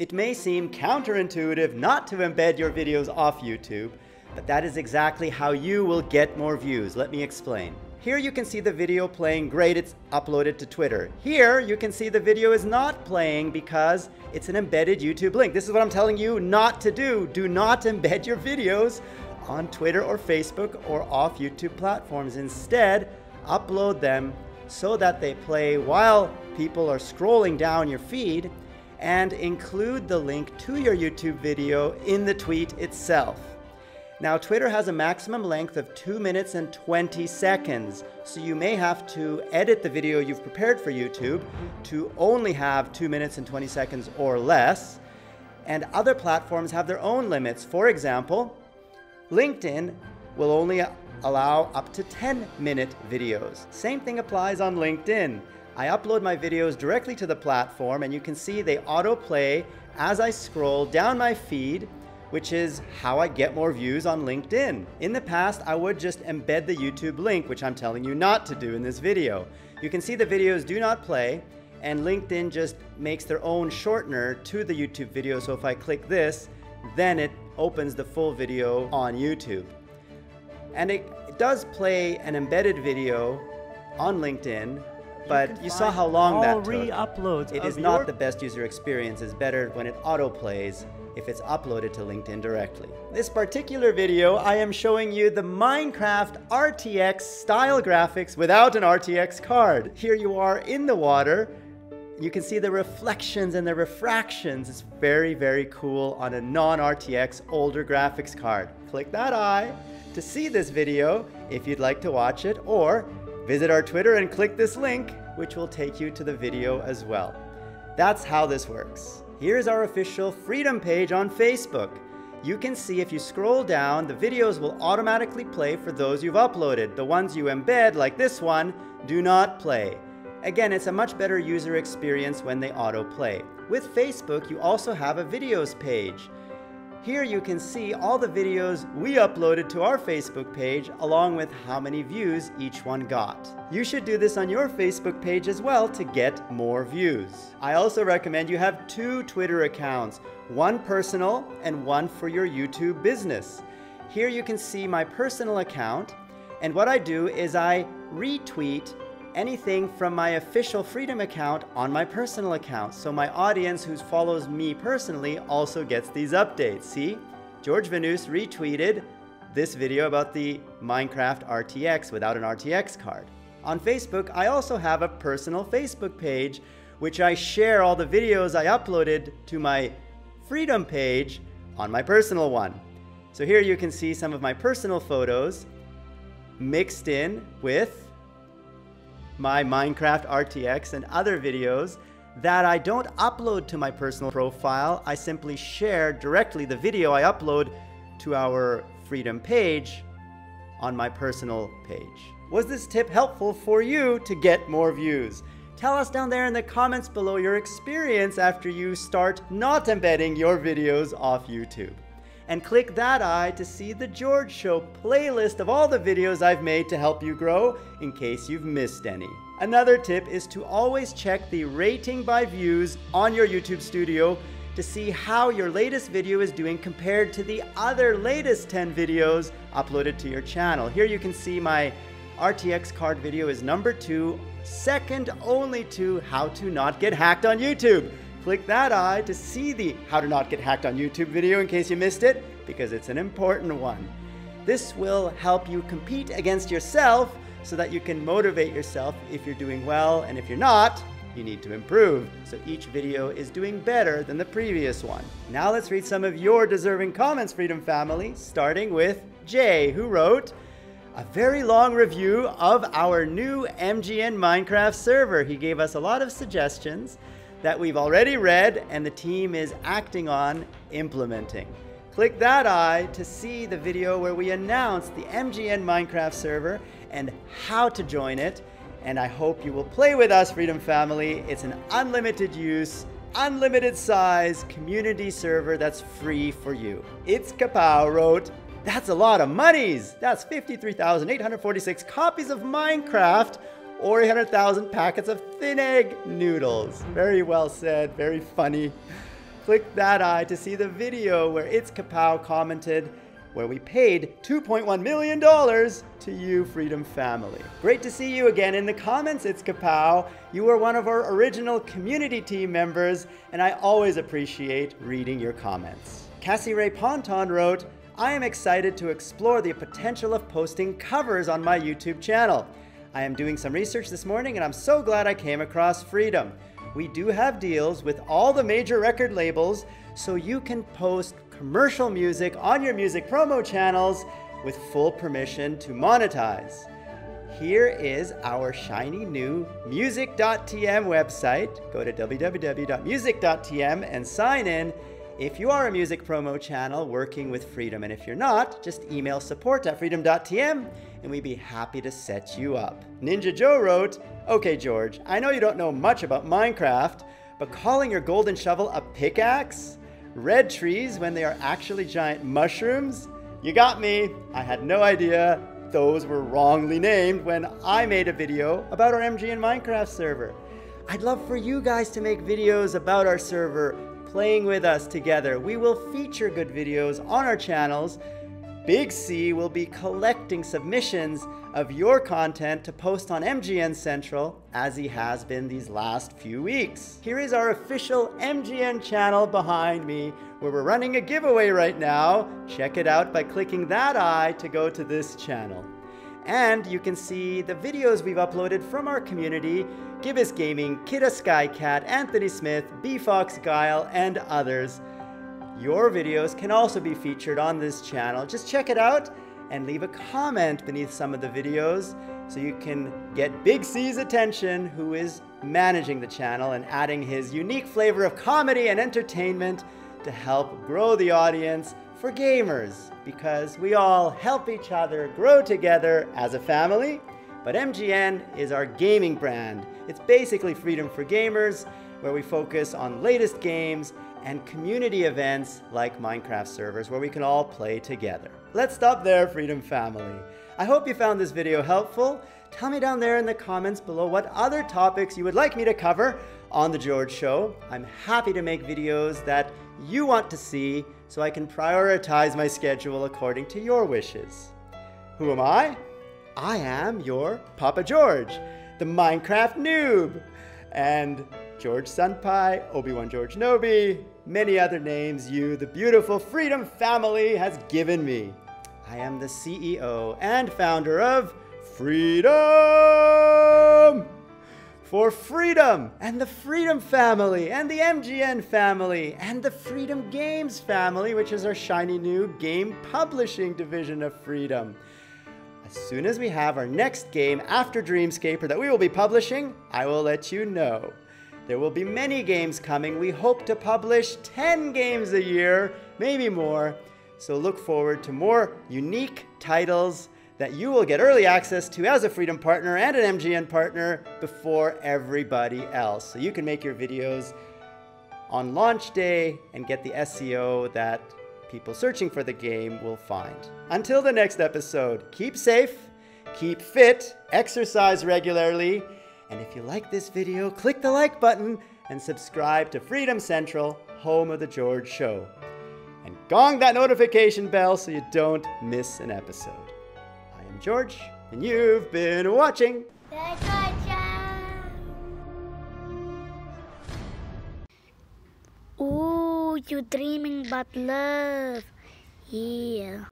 It may seem counterintuitive not to embed your videos off YouTube, but that is exactly how you will get more views. Let me explain. Here you can see the video playing, great, it's uploaded to Twitter. Here you can see the video is not playing because it's an embedded YouTube link. This is what I'm telling you not to do. Do not embed your videos on Twitter or Facebook or off YouTube platforms. Instead, upload them so that they play while people are scrolling down your feed, and include the link to your YouTube video in the tweet itself. Now, Twitter has a maximum length of 2 minutes and 20 seconds, so you may have to edit the video you've prepared for YouTube to only have 2 minutes and 20 seconds or less, and other platforms have their own limits. For example, LinkedIn will only allow up to 10-minute videos. Same thing applies on LinkedIn. I upload my videos directly to the platform, and you can see they autoplay as I scroll down my feed, which is how I get more views on LinkedIn. In the past, I would just embed the YouTube link, which I'm telling you not to do in this video. You can see the videos do not play, and LinkedIn just makes their own shortener to the YouTube video. So if I click this, then it opens the full video on YouTube. And it does play an embedded video on LinkedIn, but you saw how long that took. It is not the best user experience. It's better when it autoplays if it's uploaded to LinkedIn directly. This particular video, I am showing you the Minecraft RTX style graphics without an RTX card. Here you are in the water. You can see the reflections and the refractions. It's very, very cool on a non-RTX older graphics card. Click that eye to see this video if you'd like to watch it, or visit our Twitter and click this link, which will take you to the video as well. That's how this works. Here's our official Freedom page on Facebook. You can see if you scroll down, the videos will automatically play for those you've uploaded. The ones you embed, like this one, do not play. Again, it's a much better user experience when they autoplay. With Facebook, you also have a videos page. Here you can see all the videos we uploaded to our Facebook page, along with how many views each one got. You should do this on your Facebook page as well to get more views. I also recommend you have 2 Twitter accounts, one personal and one for your YouTube business. Here you can see my personal account, and what I do is I retweet anything from my official Freedom account on my personal account. So my audience who follows me personally also gets these updates. See, George Vanous retweeted this video about the Minecraft RTX without an RTX card. On Facebook, I also have a personal Facebook page, which I share all the videos I uploaded to my Freedom page on my personal one. So here you can see some of my personal photos mixed in with my Minecraft RTX and other videos that I don't upload to my personal profile. I simply share directly the video I upload to our Freedom page on my personal page. Was this tip helpful for you to get more views? Tell us down there in the comments below your experience after you start not embedding your videos off YouTube. And click that eye to see the George Show playlist of all the videos I've made to help you grow in case you've missed any. Another tip is to always check the rating by views on your YouTube Studio to see how your latest video is doing compared to the other latest 10 videos uploaded to your channel. Here you can see my RTX card video is number 2, second only to How to Not Get Hacked on YouTube. Click that eye to see the How to Not Get Hacked on YouTube video in case you missed it, because it's an important one. This will help you compete against yourself so that you can motivate yourself if you're doing well, and if you're not, you need to improve. So each video is doing better than the previous one. Now let's read some of your deserving comments, Freedom Family, starting with Jay, who wrote a very long review of our new MGN Minecraft server. He gave us a lot of suggestions that we've already read and the team is acting on implementing. Click that eye to see the video where we announced the MGN Minecraft server and how to join it. And I hope you will play with us, Freedom Family. It's an unlimited use, unlimited size community server that's free for you. It's Kapow wrote, that's a lot of monies. That's 53,846 copies of Minecraft, or 800,000 packets of thin egg noodles. Very well said, very funny. Click that eye to see the video where It's Kapow commented, where we paid $2.1 million to you, Freedom Family. Great to see you again in the comments, It's Kapow. You were one of our original community team members, and I always appreciate reading your comments. Cassie Ray Ponton wrote, I am excited to explore the potential of posting covers on my YouTube channel. I am doing some research this morning, and I'm so glad I came across Freedom. We do have deals with all the major record labels, so you can post commercial music on your music promo channels with full permission to monetize. Here is our shiny new music.tm website. Go to www.music.tm and sign in if you are a music promo channel working with Freedom. And if you're not, just email support@freedom.tm and we'd be happy to set you up. Ninja Joe wrote, okay, George, I know you don't know much about Minecraft, but calling your golden shovel a pickaxe? Red trees when they are actually giant mushrooms? You got me. I had no idea those were wrongly named when I made a video about our MGN Minecraft server. I'd love for you guys to make videos about our server, playing with us together. We will feature good videos on our channels. Big C will be collecting submissions of your content to post on MGN Central, as he has been these last few weeks. Here is our official MGN channel behind me, where we're running a giveaway right now. Check it out by clicking that eye to go to this channel. And you can see the videos we've uploaded from our community, Gibbous Gaming, KiddaSkyCat, Anthony Smith, BFoxGuile, and others. Your videos can also be featured on this channel. Just check it out and leave a comment beneath some of the videos so you can get Big C's attention, who is managing the channel and adding his unique flavor of comedy and entertainment to help grow the audience for gamers, because we all help each other grow together as a family. But MGN is our gaming brand. It's basically Freedom for Gamers, where we focus on latest games and community events like Minecraft servers where we can all play together. Let's stop there, Freedom Family. I hope you found this video helpful. Tell me down there in the comments below what other topics you would like me to cover on The George Show. I'm happy to make videos that you want to see so I can prioritize my schedule according to your wishes. Who am I? I am your Papa George, the Minecraft noob, and George Sunpai, Obi-Wan George Nobi, many other names you, the beautiful Freedom Family, has given me. I am the CEO and founder of Freedom! For Freedom, and the Freedom Family, and the MGN Family, and the Freedom Games Family, which is our shiny new game publishing division of Freedom. As soon as we have our next game after Dreamscaper that we will be publishing, I will let you know. There will be many games coming. We hope to publish 10 games a year, maybe more. So look forward to more unique titles that you will get early access to as a Freedom partner and an MGN partner before everybody else. So you can make your videos on launch day and get the SEO that people searching for the game will find. Until the next episode, keep safe, keep fit, exercise regularly, and if you like this video, click the like button and subscribe to Freedom Central, home of The George Show. And gong that notification bell so you don't miss an episode. I am George, and you've been watching The George Show. Ooh, you dreaming about love. Yeah.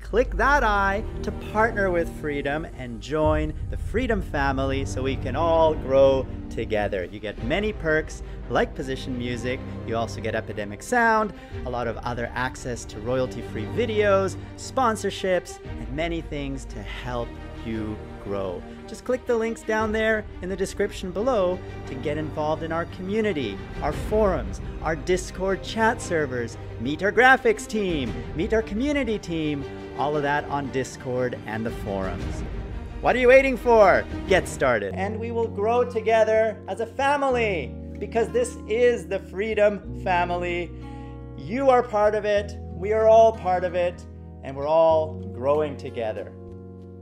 Click that eye to partner with Freedom and join the Freedom Family so we can all grow together. You get many perks like position music. You also get Epidemic Sound, a lot of other access to royalty-free videos, sponsorships, and many things to help you grow. Just click the links down there in the description below to get involved in our community, our forums, our Discord chat servers, meet our graphics team, meet our community team, all of that on Discord and the forums. What are you waiting for? Get started. And we will grow together as a family, because this is the Freedom Family. You are part of it, we are all part of it, and we're all growing together.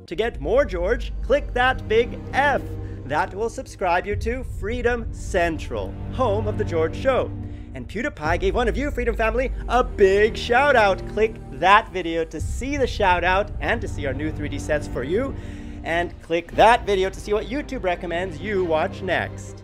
To get more George, click that big F. That will subscribe you to Freedom Central, home of The George Show. And PewDiePie gave one of you, Freedom Family, a big shout out. Click that video to see the shout out and to see our new 3D sets for you. And click that video to see what YouTube recommends you watch next.